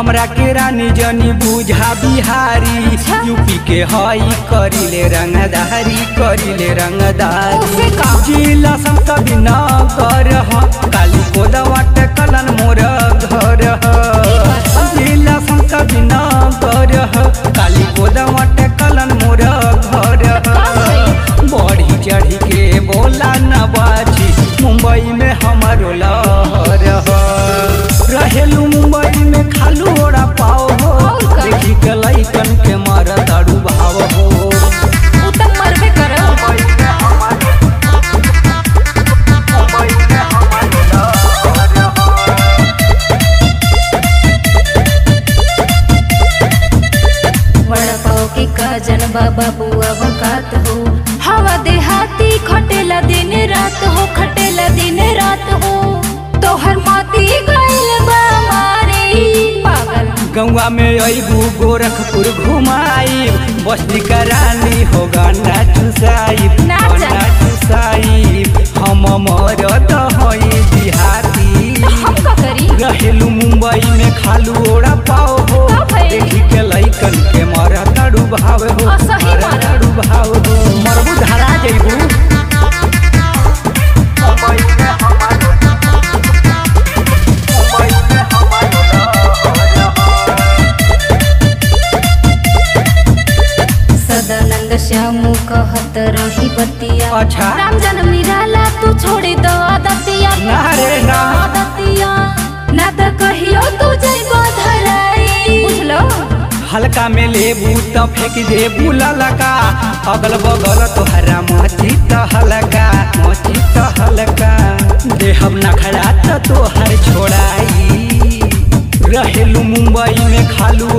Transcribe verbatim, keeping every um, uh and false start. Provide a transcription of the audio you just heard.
हमरा के रानी जनी बुझा बिहारी, यूपी के हई करिले रंगदारी करिले रंगदारी। जिला संत बिना कर ह काली कोदवा टकलन मोर घर ह। जिला संत बिना कर ह काली कोदवा टकलन मोर घर ह। बढ़ी चढ़ी के बोला न बाजी मुंबई में हमारो लहर ह। रहेलू मुंबई में खालू वड़ा पाव हो, देखी के लइकन के मारा दारू भाव हो। वड़ा पाव की काजन बाबा बुआ वकात हो, हवा देहाती खटेला दिन रात हो खटेला दिन रात हो। तोहर माती गौवा में अबू गोरखपुर घुमाई, बस्ती का रानी होगा नाचू साहिब नाचू साहिब। हम मरत हई बिहारी, रहेलू मुंबई में खालू ओड़ा पाओ हो, देखी के लइकन के मरा ताड़ू भाव हो मरा ताड़ू भाव हो। मरबू धरा जइबू श्यामू कहत रही बतिया। अच्छा राम जन्म निराला तू छोड़ी दो आदतिया आदतिया ना त कहियो तू जइब धराई। बुझलो हल्का में लेबू त फेंक देबू ललका, अगल बगल तोहरा मची त हल्का मची त हल्का। देहब नखरा त तोहर छोड़ाई, रहेलू मुंबई में खालू